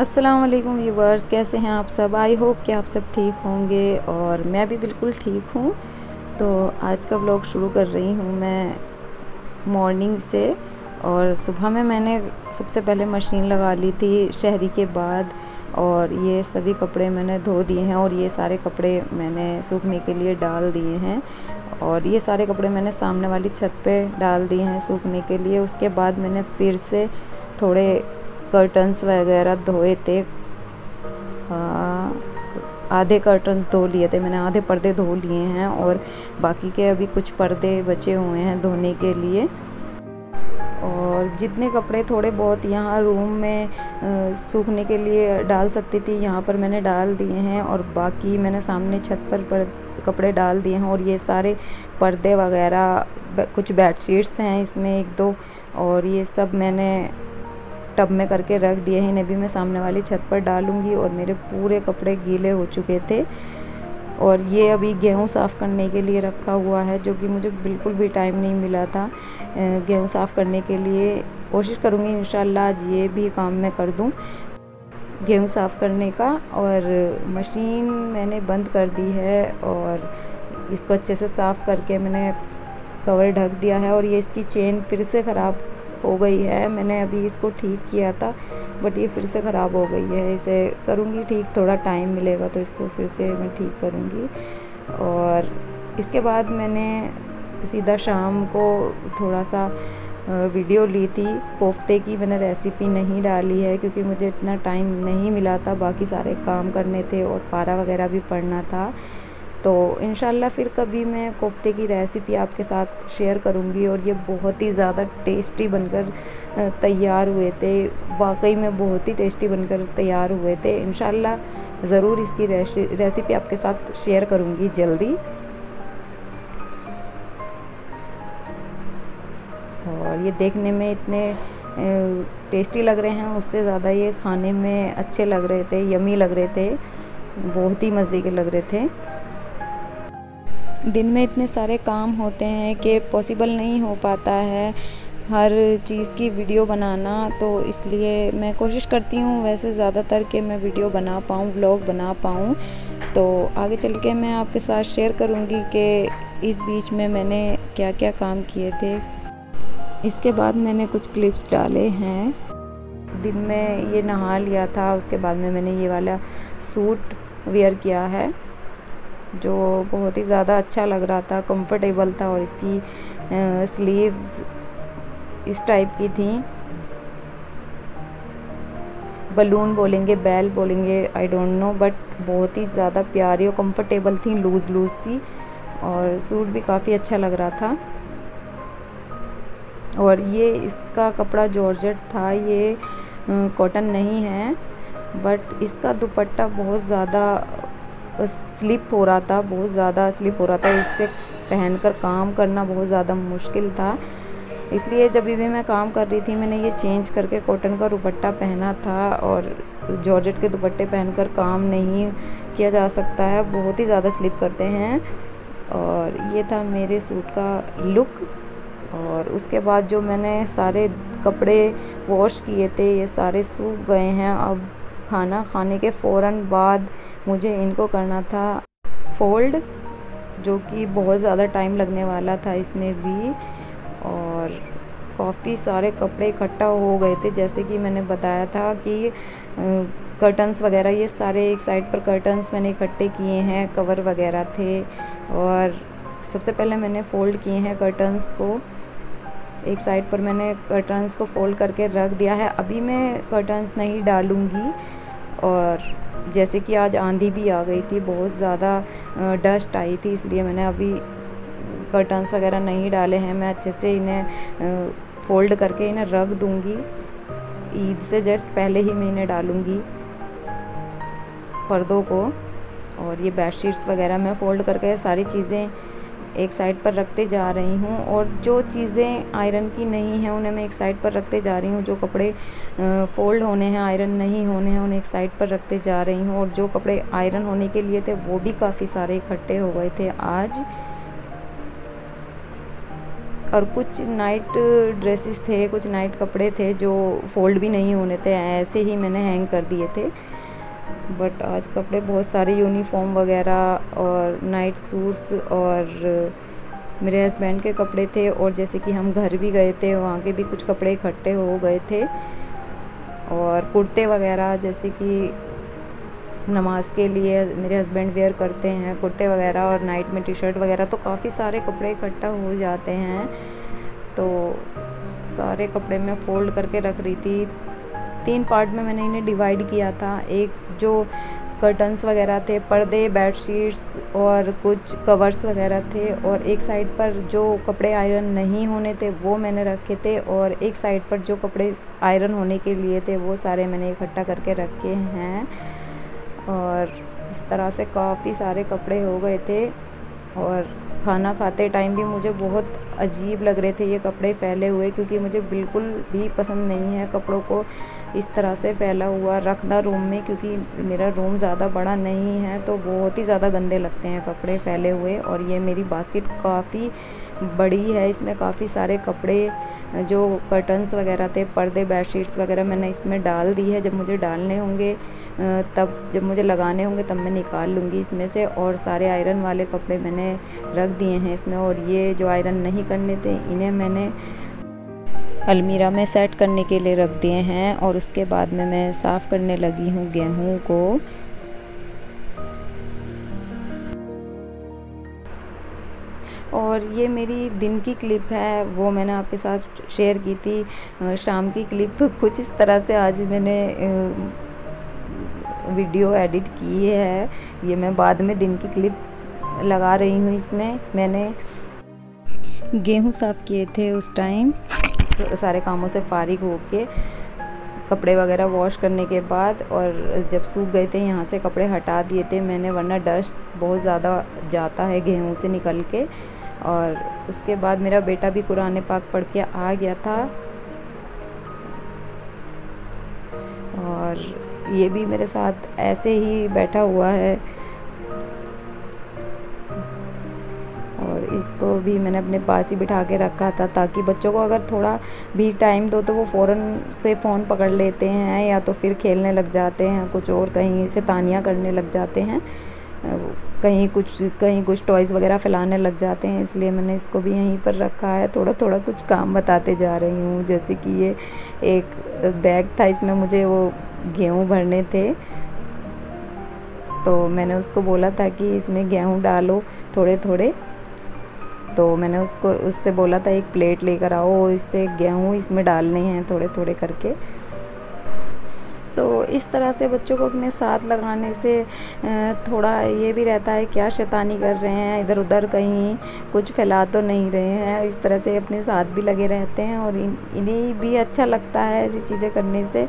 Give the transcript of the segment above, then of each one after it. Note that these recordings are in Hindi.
अस्सलाम वालेकुम व्यूवर्स, कैसे हैं आप सब। आई होप कि आप सब ठीक होंगे और मैं भी बिल्कुल ठीक हूँ। तो आज का व्लॉग शुरू कर रही हूँ मैं मॉर्निंग से। और सुबह में मैंने सबसे पहले मशीन लगा ली थी शहरी के बाद, और ये सभी कपड़े मैंने धो दिए हैं और ये सारे कपड़े मैंने सूखने के लिए डाल दिए हैं। और ये सारे कपड़े मैंने सामने वाली छत पे डाल दिए हैं सूखने के लिए। उसके बाद मैंने फिर से थोड़े कर्टन्स वगैरह धोए थे, आधे कर्टन्स धो लिए थे मैंने, आधे पर्दे धो लिए हैं और बाकी के अभी कुछ पर्दे बचे हुए हैं धोने के लिए। और जितने कपड़े थोड़े बहुत यहाँ रूम में सूखने के लिए डाल सकती थी, यहाँ पर मैंने डाल दिए हैं। और बाकी मैंने सामने छत पर कपड़े डाल दिए हैं। और ये सारे पर्दे वगैरह, कुछ बेडशीट्स हैं इसमें एक दो, और ये सब मैंने टब में करके रख दिए हैं। इन्हें भी मैं सामने वाली छत पर डालूंगी। और मेरे पूरे कपड़े गीले हो चुके थे। और ये अभी गेहूँ साफ़ करने के लिए रखा हुआ है, जो कि मुझे बिल्कुल भी टाइम नहीं मिला था गेहूँ साफ़ करने के लिए। कोशिश करूँगी इंशाल्लाह आज ये भी काम मैं कर दूँ गेहूँ साफ़ करने का। और मशीन मैंने बंद कर दी है और इसको अच्छे से साफ़ करके मैंने कवर ढक दिया है। और ये इसकी चेन फिर से ख़राब हो गई है। मैंने अभी इसको ठीक किया था बट ये फिर से ख़राब हो गई है। इसे करूँगी ठीक, थोड़ा टाइम मिलेगा तो इसको फिर से मैं ठीक करूँगी। और इसके बाद मैंने सीधा शाम को थोड़ा सा वीडियो ली थी कोफ्ते की। मैंने रेसिपी नहीं डाली है क्योंकि मुझे इतना टाइम नहीं मिला था, बाकी सारे काम करने थे और पारा वगैरह भी पढ़ना था। तो इंशाल्लाह फिर कभी मैं कोफ्ते की रेसिपी आपके साथ शेयर करूंगी। और ये बहुत ही ज़्यादा टेस्टी बनकर तैयार हुए थे, वाकई में बहुत ही टेस्टी बनकर तैयार हुए थे। इंशाल्लाह ज़रूर इसकी रेसिपी आपके साथ शेयर करूंगी जल्दी। और ये देखने में इतने टेस्टी लग रहे हैं, उससे ज़्यादा ये खाने में अच्छे लग रहे थे, यमी लग रहे थे, बहुत ही मज़े के लग रहे थे। दिन में इतने सारे काम होते हैं कि पॉसिबल नहीं हो पाता है हर चीज़ की वीडियो बनाना। तो इसलिए मैं कोशिश करती हूँ वैसे ज़्यादातर कि मैं वीडियो बना पाऊँ, व्लॉग बना पाऊँ। तो आगे चल के मैं आपके साथ शेयर करूँगी कि इस बीच में मैंने क्या क्या काम किए थे। इसके बाद मैंने कुछ क्लिप्स डाले हैं। दिन में ये नहा लिया था, उसके बाद में मैंने ये वाला सूट वेयर किया है जो बहुत ही ज़्यादा अच्छा लग रहा था, कंफर्टेबल था। और इसकी स्लीव्स इस टाइप की थी, बलून बोलेंगे, बेल बोलेंगे, आई डोंट नो, बट बहुत ही ज़्यादा प्यारी और कंफर्टेबल थी, लूज़ लूज़ सी। और सूट भी काफ़ी अच्छा लग रहा था। और ये इसका कपड़ा जॉर्जेट था, ये कॉटन नहीं है, बट इसका दुपट्टा बहुत ज़्यादा स्लिप हो रहा था, बहुत ज़्यादा स्लिप हो रहा था। इससे पहनकर काम करना बहुत ज़्यादा मुश्किल था। इसलिए जब भी मैं काम कर रही थी मैंने ये चेंज करके कॉटन का दुपट्टा पहना था। और जॉर्जेट के दुपट्टे पहनकर काम नहीं किया जा सकता है, बहुत ही ज़्यादा स्लिप करते हैं। और ये था मेरे सूट का लुक। और उसके बाद जो मैंने सारे कपड़े वॉश किए थे ये सारे सूख गए हैं। अब खाना खाने के फ़ौरन बाद मुझे इनको करना था फोल्ड, जो कि बहुत ज़्यादा टाइम लगने वाला था इसमें भी। और काफ़ी सारे कपड़े इकट्ठा हो गए थे, जैसे कि मैंने बताया था कि कर्टन्स वगैरह, ये सारे एक साइड पर कर्टन्स मैंने इकट्ठे किए हैं, कवर वगैरह थे। और सबसे पहले मैंने फ़ोल्ड किए हैं कर्टन्स को, एक साइड पर मैंने कर्टन्स को फ़ोल्ड करके रख दिया है। अभी मैं कर्टन्स नहीं डालूँगी। और जैसे कि आज आंधी भी आ गई थी, बहुत ज़्यादा डस्ट आई थी, इसलिए मैंने अभी कर्टन्स वगैरह नहीं डाले हैं। मैं अच्छे से इन्हें फ़ोल्ड करके इन्हें रख दूँगी, ईद से जस्ट पहले ही मैं इन्हें डालूँगी पर्दों को। और ये बेडशीट्स वगैरह मैं फ़ोल्ड करके सारी चीज़ें एक साइड पर रखते जा रही हूँ। और जो चीज़ें आयरन की नहीं हैं उन्हें मैं एक साइड पर रखते जा रही हूँ। जो कपड़े फ़ोल्ड होने हैं, आयरन नहीं होने हैं, उन्हें एक साइड पर रखते जा रही हूँ। और जो कपड़े आयरन होने के लिए थे वो भी काफ़ी सारे इकट्ठे हो गए थे आज। और कुछ नाइट ड्रेसेस थे, कुछ नाइट कपड़े थे जो फोल्ड भी नहीं होने थे, ऐसे ही मैंने हैंग कर दिए थे। बट आज कपड़े बहुत सारे, यूनिफॉर्म वगैरह और नाइट सूट्स और मेरे हस्बैंड के कपड़े थे, और जैसे कि हम घर भी गए थे वहाँ के भी कुछ कपड़े इकट्ठे हो गए थे, और कुर्ते वगैरह जैसे कि नमाज़ के लिए मेरे हस्बैंड वेयर करते हैं कुर्ते वगैरह, और नाइट में टी शर्ट वगैरह, तो काफ़ी सारे कपड़े इकट्ठा हो जाते हैं। तो सारे कपड़े मैं फ़ोल्ड करके रख रही थी। 3 पार्ट में मैंने इन्हें डिवाइड किया था। एक जो कर्टन्स वगैरह थे, पर्दे, बेडशीट्स और कुछ कवर्स वगैरह थे, और एक साइड पर जो कपड़े आयरन नहीं होने थे वो मैंने रखे थे, और एक साइड पर जो कपड़े आयरन होने के लिए थे वो सारे मैंने इकट्ठा करके रखे हैं। और इस तरह से काफ़ी सारे कपड़े हो गए थे। और खाना खाते टाइम भी मुझे बहुत अजीब लग रहे थे ये कपड़े फैले हुए, क्योंकि मुझे बिल्कुल भी पसंद नहीं है कपड़ों को इस तरह से फैला हुआ रखना रूम में, क्योंकि मेरा रूम ज़्यादा बड़ा नहीं है, तो बहुत ही ज़्यादा गंदे लगते हैं कपड़े फैले हुए। और ये मेरी बास्केट काफ़ी बड़ी है, इसमें काफ़ी सारे कपड़े जो कर्टन्स वगैरह थे, पर्दे, बेडशीट्स वगैरह मैंने इसमें डाल दी है। जब मुझे डालने होंगे, तब जब मुझे लगाने होंगे तब मैं निकाल लूँगी इसमें से। और सारे आयरन वाले कपड़े मैंने रख दिए हैं इसमें, और ये जो आयरन नहीं करने थे इन्हें मैंने अलमीरा में सेट करने के लिए रख दिए हैं। और उसके बाद में मैं साफ़ करने लगी हूँ गेहूँ को। और ये मेरी दिन की क्लिप है, वो मैंने आपके साथ शेयर की थी। शाम की क्लिप कुछ इस तरह से आज मैंने वीडियो एडिट की है। ये मैं बाद में दिन की क्लिप लगा रही हूँ। इसमें मैंने गेहूँ साफ़ किए थे उस टाइम, सारे कामों से फारिग होके कपड़े वगैरह वॉश करने के बाद, और जब सूख गए थे यहाँ से कपड़े हटा दिए थे मैंने, वरना डस्ट बहुत ज़्यादा जाता है गेहूँ से निकल के। और उसके बाद मेरा बेटा भी कुरान पाक पढ़ के आ गया था, और ये भी मेरे साथ ऐसे ही बैठा हुआ है। इसको भी मैंने अपने पास ही बिठा के रखा था, ताकि बच्चों को अगर थोड़ा भी टाइम दो तो वो फ़ौरन से फ़ोन पकड़ लेते हैं, या तो फिर खेलने लग जाते हैं कुछ और, कहीं शैतानियाँ करने लग जाते हैं, कहीं कुछ टॉयज़ वगैरह फैलाने लग जाते हैं। इसलिए मैंने इसको भी यहीं पर रखा है। थोड़ा थोड़ा कुछ काम बताते जा रही हूँ, जैसे कि ये एक बैग था, इसमें मुझे वो गेहूँ भरने थे, तो मैंने उसको बोला था कि इसमें गेहूँ डालो थोड़े थोड़े। तो मैंने उससे बोला था एक प्लेट लेकर आओ, इससे गेहूँ इसमें डालने हैं थोड़े थोड़े करके। तो इस तरह से बच्चों को अपने साथ लगाने से थोड़ा ये भी रहता है, क्या शैतानी कर रहे हैं, इधर उधर कहीं कुछ फैला तो नहीं रहे हैं, इस तरह से अपने साथ भी लगे रहते हैं, और इन्हें भी अच्छा लगता है ऐसी चीज़ें करने से।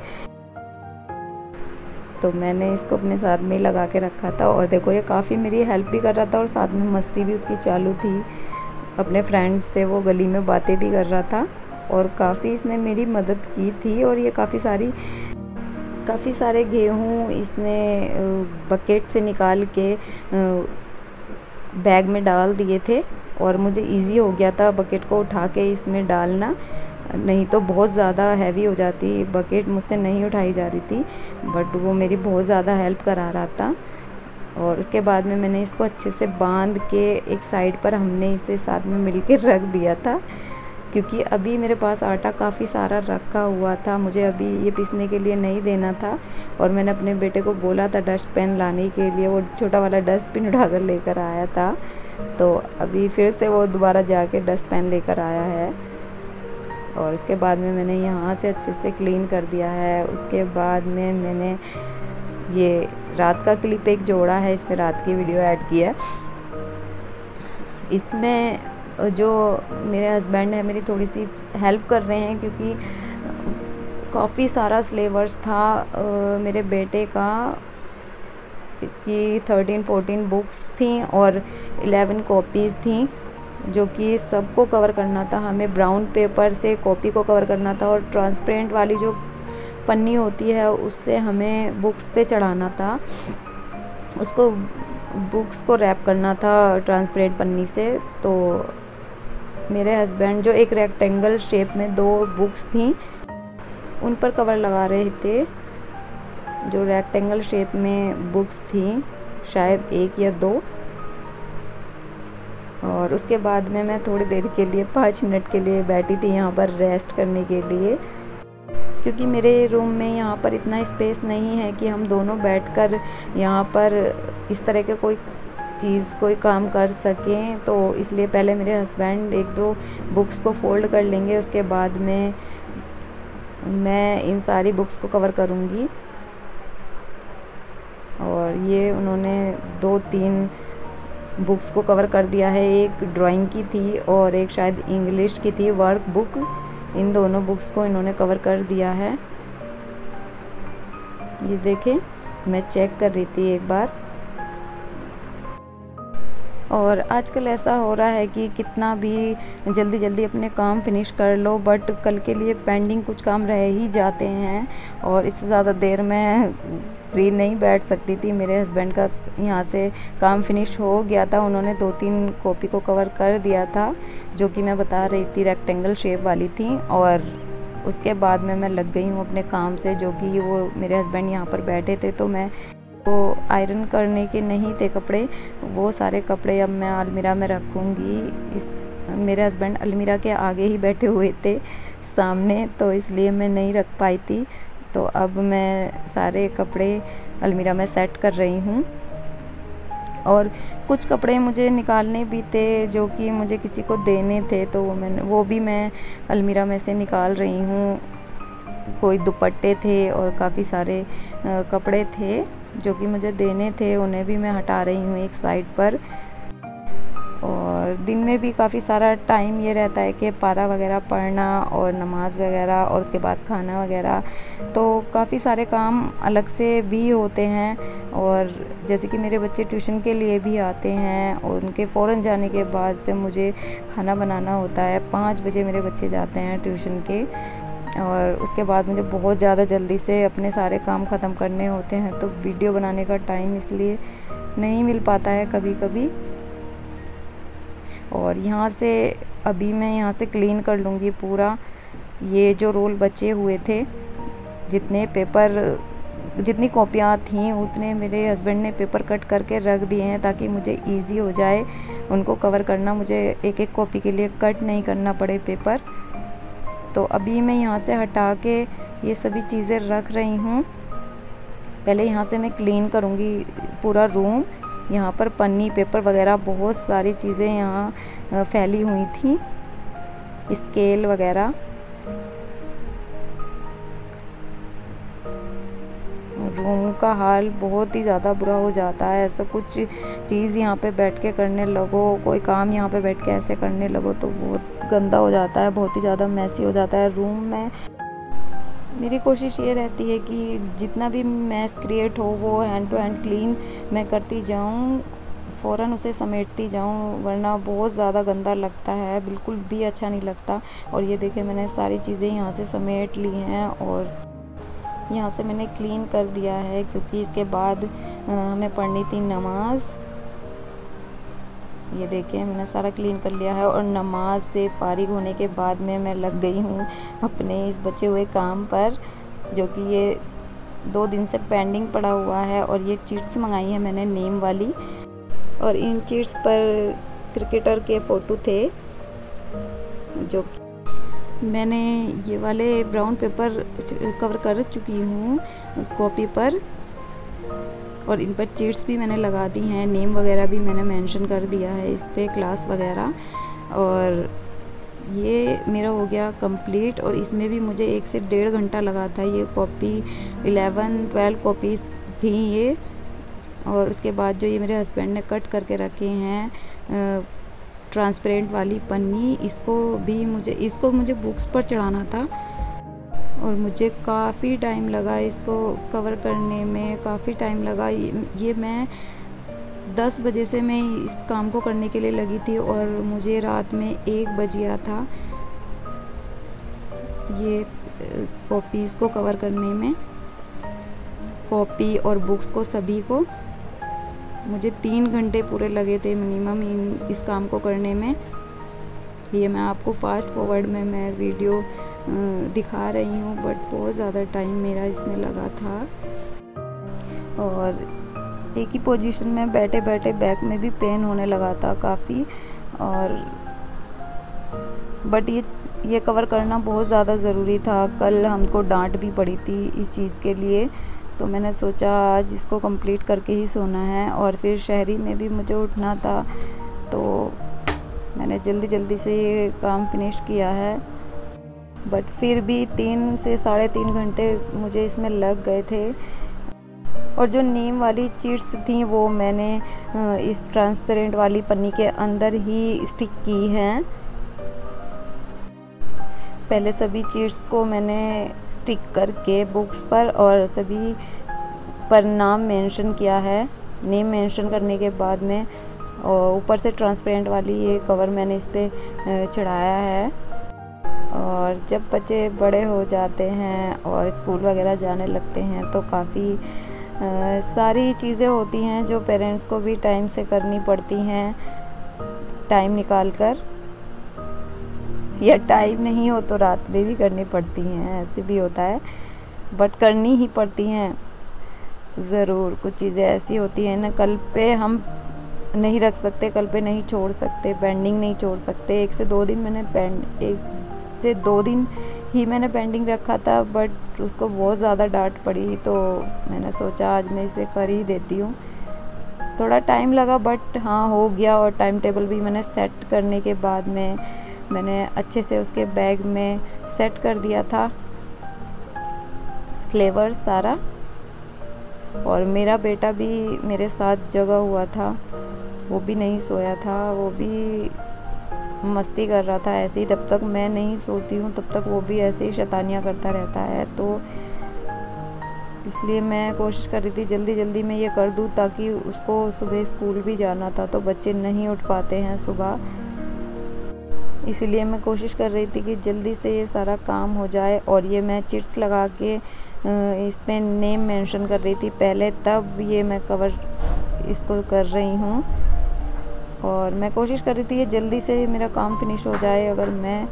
तो मैंने इसको अपने साथ में ही लगा के रखा था, और देखो ये काफ़ी मेरी हेल्प भी कर रहा था, और साथ में मस्ती भी उसकी चालू थी। अपने फ्रेंड्स से वो गली में बातें भी कर रहा था, और काफ़ी इसने मेरी मदद की थी। और ये काफ़ी सारे गेहूँ इसने बकेट से निकाल के बैग में डाल दिए थे, और मुझे इजी हो गया था बकेट को उठा के इसमें डालना, नहीं तो बहुत ज़्यादा हैवी हो जाती बकेट, मुझसे नहीं उठाई जा रही थी। बट वो मेरी बहुत ज़्यादा हेल्प करा रहा था। और उसके बाद में मैंने इसको अच्छे से बांध के एक साइड पर हमने इसे साथ में मिलके रख दिया था, क्योंकि अभी मेरे पास आटा काफ़ी सारा रखा हुआ था, मुझे अभी ये पीसने के लिए नहीं देना था। और मैंने अपने बेटे को बोला था डस्टपिन लाने के लिए, वो छोटा वाला डस्टपिन उठाकर लेकर आया था, तो अभी फिर से वो दोबारा जाके डस्टपिन लेकर आया है। और उसके बाद में मैंने यहाँ से अच्छे से क्लीन कर दिया है। उसके बाद में मैंने ये रात का क्लिप एक जोड़ा है, इसमें रात की वीडियो ऐड की है। इसमें जो मेरे हस्बैंड है मेरी थोड़ी सी हेल्प कर रहे हैं, क्योंकि काफ़ी सारा सिलेबस था मेरे बेटे का, इसकी 13-14 बुक्स थी और 11 कॉपीज़ थी, जो कि सबको कवर करना था। हमें ब्राउन पेपर से कॉपी को कवर करना था, और ट्रांसपेरेंट वाली जो पन्नी होती है उससे हमें बुक्स पे चढ़ाना था, उसको बुक्स को रैप करना था ट्रांसपेरेंट पन्नी से। तो मेरे हस्बैंड जो एक रेक्टेंगल शेप में दो बुक्स थीं उन पर कवर लगा रहे थे। जो रेक्टेंगल शेप में बुक्स थीं शायद एक या दो, और उसके बाद में मैं थोड़ी देर के लिए 5 मिनट के लिए बैठी थी यहाँ पर रेस्ट करने के लिए, क्योंकि मेरे रूम में यहाँ पर इतना स्पेस नहीं है कि हम दोनों बैठकर यहाँ पर इस तरह के कोई चीज़ कोई काम कर सकें। तो इसलिए पहले मेरे हस्बैंड 1-2 बुक्स को फ़ोल्ड कर लेंगे, उसके बाद में मैं इन सारी बुक्स को कवर करूँगी। और ये उन्होंने 2-3 बुक्स को कवर कर दिया है। एक ड्राइंग की थी और एक शायद इंग्लिश की थी वर्क बुक, इन दोनों बुक्स को इन्होंने कवर कर दिया है। ये देखें, मैं चेक कर रही थी एक बार। और आजकल ऐसा हो रहा है कि कितना भी जल्दी जल्दी अपने काम फिनिश कर लो, बट कल के लिए पेंडिंग कुछ काम रह ही जाते हैं और इससे ज़्यादा देर मैं फ्री नहीं बैठ सकती थी। मेरे हस्बैंड का यहाँ से काम फिनिश हो गया था, उन्होंने 2-3 कॉपी को कवर कर दिया था जो कि मैं बता रही थी रेक्टेंगल शेप वाली थी। और उसके बाद में मैं लग गई हूँ अपने काम से, जो कि वो मेरे हस्बैंड यहाँ पर बैठे थे तो मैं वो आयरन करने के नहीं थे कपड़े, वो सारे कपड़े अब मैं अलमीरा में रखूँगी। मेरे हस्बैंड अलमीरा के आगे ही बैठे हुए थे सामने, तो इसलिए मैं नहीं रख पाई थी। तो अब मैं सारे कपड़े अलमीरा में सेट कर रही हूँ। और कुछ कपड़े मुझे निकालने भी थे जो कि मुझे किसी को देने थे, तो वो भी मैं अलमीरा में से निकाल रही हूँ। कोई दुपट्टे थे और काफ़ी सारे कपड़े थे जो कि मुझे देने थे, उन्हें भी मैं हटा रही हूँ एक साइड पर। और दिन में भी काफ़ी सारा टाइम ये रहता है कि पारा वगैरह पढ़ना और नमाज वगैरह और उसके बाद खाना वगैरह, तो काफ़ी सारे काम अलग से भी होते हैं। और जैसे कि मेरे बच्चे ट्यूशन के लिए भी आते हैं और उनके फ़ौरन जाने के बाद से मुझे खाना बनाना होता है। 5 बजे मेरे बच्चे जाते हैं ट्यूशन के, और उसके बाद मुझे बहुत ज़्यादा जल्दी से अपने सारे काम ख़त्म करने होते हैं, तो वीडियो बनाने का टाइम इसलिए नहीं मिल पाता है कभी कभी। और यहाँ से अभी मैं यहाँ से क्लीन कर लूँगी पूरा। ये जो रोल बचे हुए थे, जितने पेपर जितनी कॉपियाँ थीं उतने मेरे हस्बैंड ने पेपर कट करके रख दिए हैं ताकि मुझे इजी हो जाए उनको कवर करना, मुझे एक-एक कॉपी के लिए कट नहीं करना पड़े पेपर। तो अभी मैं यहाँ से हटा के ये सभी चीज़ें रख रही हूँ। पहले यहाँ से मैं क्लीन करूँगी पूरा रूम। यहाँ पर पन्नी पेपर वगैरह बहुत सारी चीज़ें यहाँ फैली हुई थी, स्केल वगैरह, रूम का हाल बहुत ही ज़्यादा बुरा हो जाता है। ऐसा कुछ चीज़ यहाँ पे बैठ के करने लगो, कोई काम यहाँ पे बैठ के ऐसे करने लगो तो बहुत गंदा हो जाता है, बहुत ही ज़्यादा मैसी हो जाता है रूम में। मेरी कोशिश ये रहती है कि जितना भी मैस क्रिएट हो वो हैंड टू हैंड क्लीन मैं करती जाऊँ, फ़ौरन उसे समेटती जाऊँ, वरना बहुत ज़्यादा गंदा लगता है, बिल्कुल भी अच्छा नहीं लगता। और ये देखें, मैंने सारी चीज़ें यहाँ से समेट ली हैं और यहाँ से मैंने क्लीन कर दिया है, क्योंकि इसके बाद हमें पढ़नी थी नमाज़। ये देखें, मैंने सारा क्लीन कर लिया है और नमाज से फारिग होने के बाद में मैं लग गई हूँ अपने इस बचे हुए काम पर, जो कि ये 2 दिन से पेंडिंग पड़ा हुआ है। और ये चिट्स मंगाई है मैंने नेम वाली, और इन चिट्स पर क्रिकेटर के फ़ोटो थे। जो मैंने ये वाले ब्राउन पेपर कवर कर चुकी हूँ कॉपी पर, और इन पर चिट्स भी मैंने लगा दी हैं, नेम वगैरह भी मैंने मेंशन कर दिया है इस पर, क्लास वगैरह। और ये मेरा हो गया कंप्लीट। और इसमें भी मुझे 1 से 1.5 घंटा लगा था। ये कॉपी 11-12 कॉपीज़ थी ये। और उसके बाद जो ये मेरे हस्बैंड ने कट करके रखे हैं ट्रांसपेरेंट वाली पन्नी, इसको मुझे बुक्स पर चढ़ाना था और मुझे काफ़ी टाइम लगा इसको कवर करने में, काफ़ी टाइम लगा। ये मैं 10 बजे से मैं इस काम को करने के लिए लगी थी और मुझे रात में 1 बज गया था ये कॉपीज़ को कवर करने में, कॉपी और बुक्स को सभी को। मुझे 3 घंटे पूरे लगे थे मिनिमम इस काम को करने में। ये मैं आपको फ़ास्ट फॉरवर्ड में मैं वीडियो दिखा रही हूँ, बट बहुत ज़्यादा टाइम मेरा इसमें लगा था। और एक ही पोजीशन में बैठे बैठे बैक में भी पेन होने लगा था काफ़ी, और बट ये कवर करना बहुत ज़्यादा ज़रूरी था। कल हमको डांट भी पड़ी थी इस चीज़ के लिए, तो मैंने सोचा आज इसको कंप्लीट करके ही सोना है। और फिर शहरी में भी मुझे उठना था, तो मैंने जल्दी जल्दी से ये काम फिनिश किया है। बट फिर भी 3 से साढ़े 3 घंटे मुझे इसमें लग गए थे। और जो नीम वाली चिट्स थी वो मैंने इस ट्रांसपेरेंट वाली पन्नी के अंदर ही स्टिक की हैं। पहले सभी चीट्स को मैंने स्टिक करके बुक्स पर और सभी पर नाम मेंशन किया है। नेम मेंशन करने के बाद में और ऊपर से ट्रांसपेरेंट वाली ये कवर मैंने इस पर चढ़ाया है। और जब बच्चे बड़े हो जाते हैं और स्कूल वगैरह जाने लगते हैं तो काफ़ी सारी चीज़ें होती हैं जो पेरेंट्स को भी टाइम से करनी पड़ती हैं, टाइम निकाल कर, या टाइम नहीं हो तो रात में भी करनी पड़ती हैं, ऐसे भी होता है, बट करनी ही पड़ती हैं ज़रूर। कुछ चीज़ें ऐसी होती हैं ना, कल पे हम नहीं रख सकते, कल पे नहीं छोड़ सकते, पेंडिंग नहीं छोड़ सकते। 1 से 2 दिन मैंने 1 से 2 दिन ही मैंने पेंडिंग रखा था, बट उसको बहुत ज़्यादा डांट पड़ी, तो मैंने सोचा आज मैं इसे कर ही देती हूँ। थोड़ा टाइम लगा बट हाँ हो गया। और टाइम टेबल भी मैंने सेट करने के बाद में मैंने अच्छे से उसके बैग में सेट कर दिया था स्लेवर सारा। और मेरा बेटा भी मेरे साथ जगा हुआ था, वो भी नहीं सोया था, वो भी मस्ती कर रहा था ऐसे ही। जब तक मैं नहीं सोती हूँ तब तक वो भी ऐसे ही शैतानियाँ करता रहता है, तो इसलिए मैं कोशिश कर रही थी जल्दी जल्दी मैं ये कर दूँ ताकि उसको सुबह स्कूल भी जाना था, तो बच्चे नहीं उठ पाते हैं सुबह, इसलिए मैं कोशिश कर रही थी कि जल्दी से ये सारा काम हो जाए। और ये मैं चिट्स लगा के इस पर नेम मेंशन कर रही थी पहले, तब ये मैं कवर इसको कर रही हूँ। और मैं कोशिश कर रही थी ये जल्दी से मेरा काम फिनिश हो जाए। अगर मैं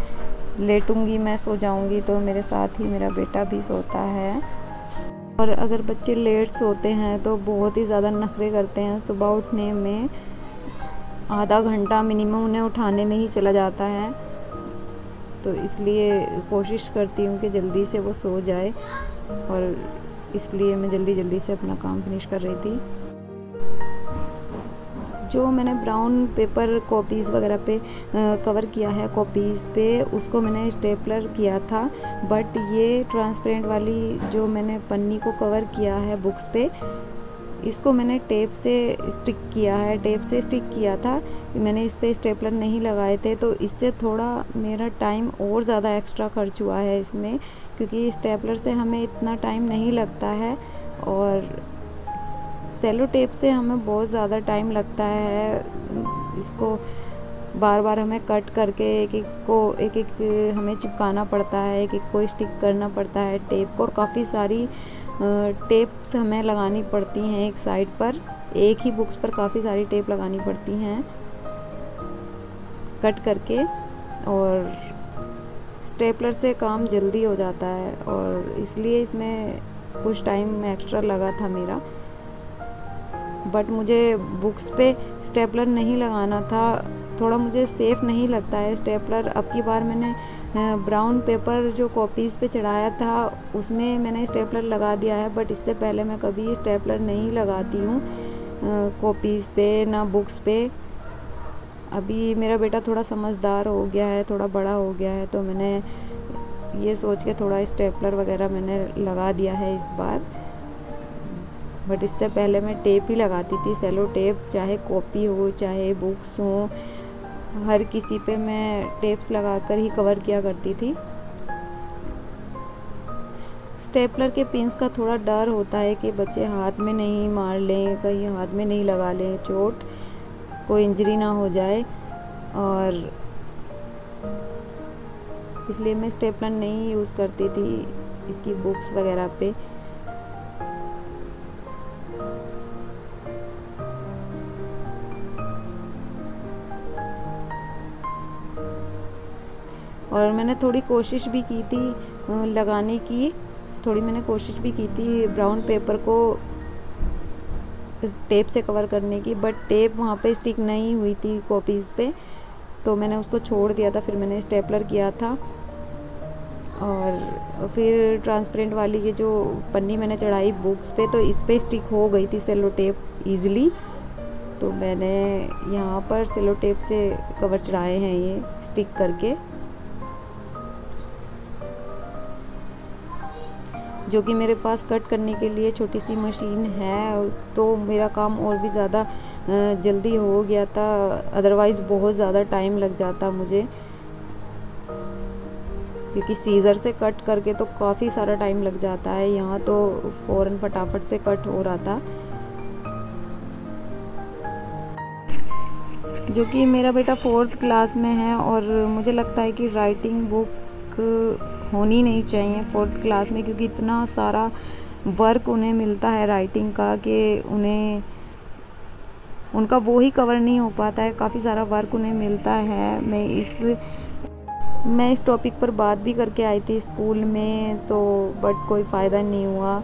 लेटूंगी, मैं सो जाऊंगी तो मेरे साथ ही मेरा बेटा भी सोता है। और अगर बच्चे लेट सोते हैं तो बहुत ही ज़्यादा नखरे करते हैं, सुबह उठने में आधा घंटा मिनिमम उन्हें उठाने में ही चला जाता है, तो इसलिए कोशिश करती हूँ कि जल्दी से वो सो जाए। और इसलिए मैं जल्दी जल्दी से अपना काम फिनिश कर रही थी। जो मैंने ब्राउन पेपर कॉपीज़ वगैरह पे कवर किया है, कॉपीज़ पे, उसको मैंने स्टेपलर किया था, बट ये ट्रांसपेरेंट वाली जो मैंने पन्नी को कवर किया है बुक्स पे, इसको मैंने टेप से स्टिक किया है। टेप से स्टिक किया था, मैंने इस पर स्टेपलर नहीं लगाए थे, तो इससे थोड़ा मेरा टाइम और ज़्यादा एक्स्ट्रा खर्च हुआ है इसमें, क्योंकि स्टेपलर से हमें इतना टाइम नहीं लगता है और सेलो टेप से हमें बहुत ज़्यादा टाइम लगता है। इसको बार बार हमें कट करके एक एक हमें चिपकाना पड़ता है, एक एक को स्टिक करना पड़ता है टेप को, और काफ़ी सारी टेप्स हमें लगानी पड़ती हैं एक साइड पर, एक ही बुक्स पर काफ़ी सारी टेप लगानी पड़ती हैं कट करके। और स्टेपलर से काम जल्दी हो जाता है और इसलिए इसमें कुछ टाइम एक्स्ट्रा लगा था मेरा, बट मुझे बुक्स पे स्टेपलर नहीं लगाना था, थोड़ा मुझे सेफ़ नहीं लगता है स्टेपलर। अब की बार मैंने ब्राउन पेपर जो कॉपीज़ पे चढ़ाया था उसमें मैंने स्टेपलर लगा दिया है, बट इससे पहले मैं कभी स्टेपलर नहीं लगाती हूँ कॉपीज़ पे ना बुक्स पे। अभी मेरा बेटा थोड़ा समझदार हो गया है, थोड़ा बड़ा हो गया है, तो मैंने ये सोच के थोड़ा स्टेपलर वगैरह मैंने लगा दिया है इस बार, बट इससे पहले मैं टेप ही लगाती थी, सेलो टेप, चाहे कॉपी हो चाहे बुक्स हो, हर किसी पे मैं टेप्स लगाकर ही कवर किया करती थी। स्टेपलर के पिंस का थोड़ा डर होता है कि बच्चे हाथ में नहीं मार लें, कहीं हाथ में नहीं लगा लें चोट, कोई इंजरी ना हो जाए, और इसलिए मैं स्टेपलर नहीं यूज़ करती थी इसकी बुक्स वगैरह पे। और मैंने थोड़ी कोशिश भी की थी लगाने की, थोड़ी मैंने कोशिश भी की थी ब्राउन पेपर को टेप से कवर करने की, बट टेप वहाँ पे स्टिक नहीं हुई थी कॉपीज़ पे, तो मैंने उसको छोड़ दिया था। फिर मैंने स्टेपलर किया था और फिर ट्रांसपेरेंट वाली ये जो पन्नी मैंने चढ़ाई बुक्स पे, तो इस पर स्टिक हो गई थी सेलो टेप ईज़िली, तो मैंने यहाँ पर सेलो टेप से कवर चढ़ाए हैं ये स्टिक करके, जो कि मेरे पास कट करने के लिए छोटी सी मशीन है, तो मेरा काम और भी ज़्यादा जल्दी हो गया था, अदरवाइज़ बहुत ज़्यादा टाइम लग जाता मुझे, क्योंकि सीज़र से कट करके तो काफ़ी सारा टाइम लग जाता है, यहाँ तो फ़ौरन फटाफट से कट हो रहा था। जो कि मेरा बेटा 4th क्लास में है और मुझे लगता है कि राइटिंग बुक होनी नहीं चाहिए 4th क्लास में, क्योंकि इतना सारा वर्क उन्हें मिलता है राइटिंग का कि उन्हें उनका वो ही कवर नहीं हो पाता है, काफ़ी सारा वर्क उन्हें मिलता है। मैं इस टॉपिक पर बात भी करके आई थी स्कूल में, तो बट कोई फ़ायदा नहीं हुआ।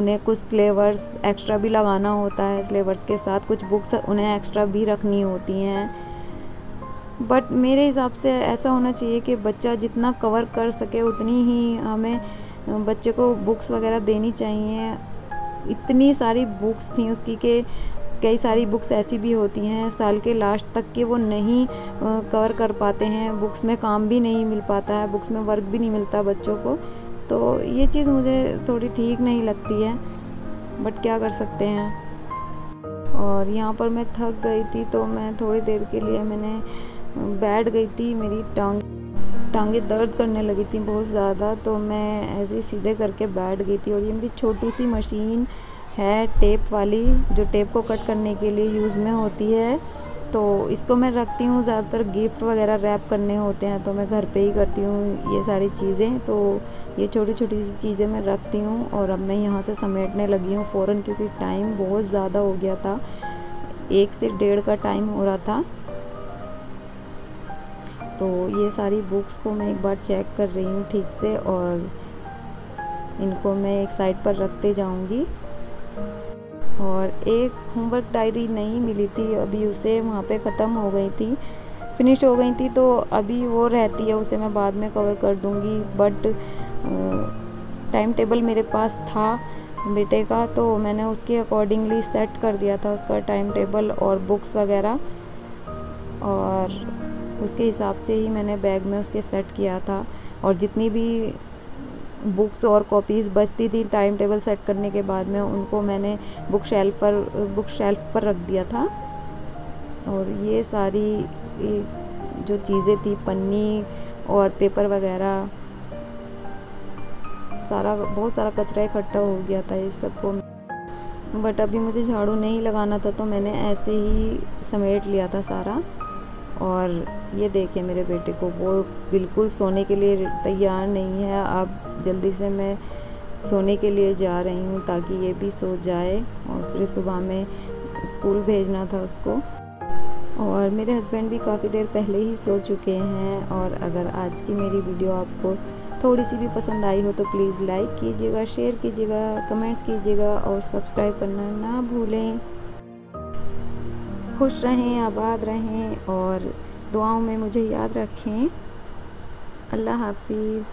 उन्हें कुछ सिलेबस एक्स्ट्रा भी लगाना होता है, सिलेबस के साथ कुछ बुक्स उन्हें एक्स्ट्रा भी रखनी होती हैं, बट मेरे हिसाब से ऐसा होना चाहिए कि बच्चा जितना कवर कर सके उतनी ही हमें बच्चे को बुक्स वगैरह देनी चाहिए। इतनी सारी बुक्स थी उसकी कि कई सारी बुक्स ऐसी भी होती हैं साल के लास्ट तक कि वो नहीं कवर कर पाते हैं, बुक्स में काम भी नहीं मिल पाता है, बुक्स में वर्क भी नहीं मिलता बच्चों को, तो ये चीज़ मुझे थोड़ी ठीक नहीं लगती है, बट क्या कर सकते हैं। और यहाँ पर मैं थक गई थी, तो मैं थोड़ी देर के लिए मैंने बैठ गई थी, मेरी टांगें दर्द करने लगी थी बहुत ज़्यादा, तो मैं ऐसे सीधे करके बैठ गई थी। और ये मेरी छोटी सी मशीन है टेप वाली, जो टेप को कट करने के लिए यूज़ में होती है, तो इसको मैं रखती हूँ ज़्यादातर गिफ्ट वगैरह रैप करने होते हैं तो मैं घर पे ही करती हूँ ये सारी चीज़ें, तो ये छोटी छोटी सी चीज़ें मैं रखती हूँ। और अब मैं यहाँ से समेटने लगी हूँ फ़ौरन, क्योंकि टाइम बहुत ज़्यादा हो गया था, 1 से 1:30 का टाइम हो रहा था। तो ये सारी बुक्स को मैं एक बार चेक कर रही हूँ ठीक से, और इनको मैं एक साइड पर रखते जाऊँगी। और एक होमवर्क डायरी नहीं मिली थी अभी, उसे वहाँ पे ख़त्म हो गई थी, फिनिश हो गई थी, तो अभी वो रहती है, उसे मैं बाद में कवर कर दूँगी। बट टाइम टेबल मेरे पास था बेटे का, तो मैंने उसके अकॉर्डिंगली सेट कर दिया था उसका टाइम टेबल और बुक्स वगैरह, और उसके हिसाब से ही मैंने बैग में उसके सेट किया था। और जितनी भी बुक्स और कॉपीज़ बचती थी टाइम टेबल सेट करने के बाद में, उनको मैंने बुक शेल्फ पर रख दिया था। और ये सारी जो चीज़ें थी पन्नी और पेपर वगैरह, सारा बहुत सारा कचरा इकट्ठा हो गया था इस सबको, बट अभी मुझे झाड़ू नहीं लगाना था तो मैंने ऐसे ही समेट लिया था सारा। और ये देखिए मेरे बेटे को, वो बिल्कुल सोने के लिए तैयार नहीं है। अब जल्दी से मैं सोने के लिए जा रही हूँ ताकि ये भी सो जाए, और फिर सुबह में स्कूल भेजना था उसको। और मेरे हस्बैंड भी काफ़ी देर पहले ही सो चुके हैं। और अगर आज की मेरी वीडियो आपको थोड़ी सी भी पसंद आई हो तो प्लीज़ लाइक कीजिएगा, शेयर कीजिएगा, कमेंट्स कीजिएगा और सब्सक्राइब करना ना भूलें। खुश रहें, आबाद रहें और दुआओं में मुझे याद रखें। अल्लाह हाफिज़।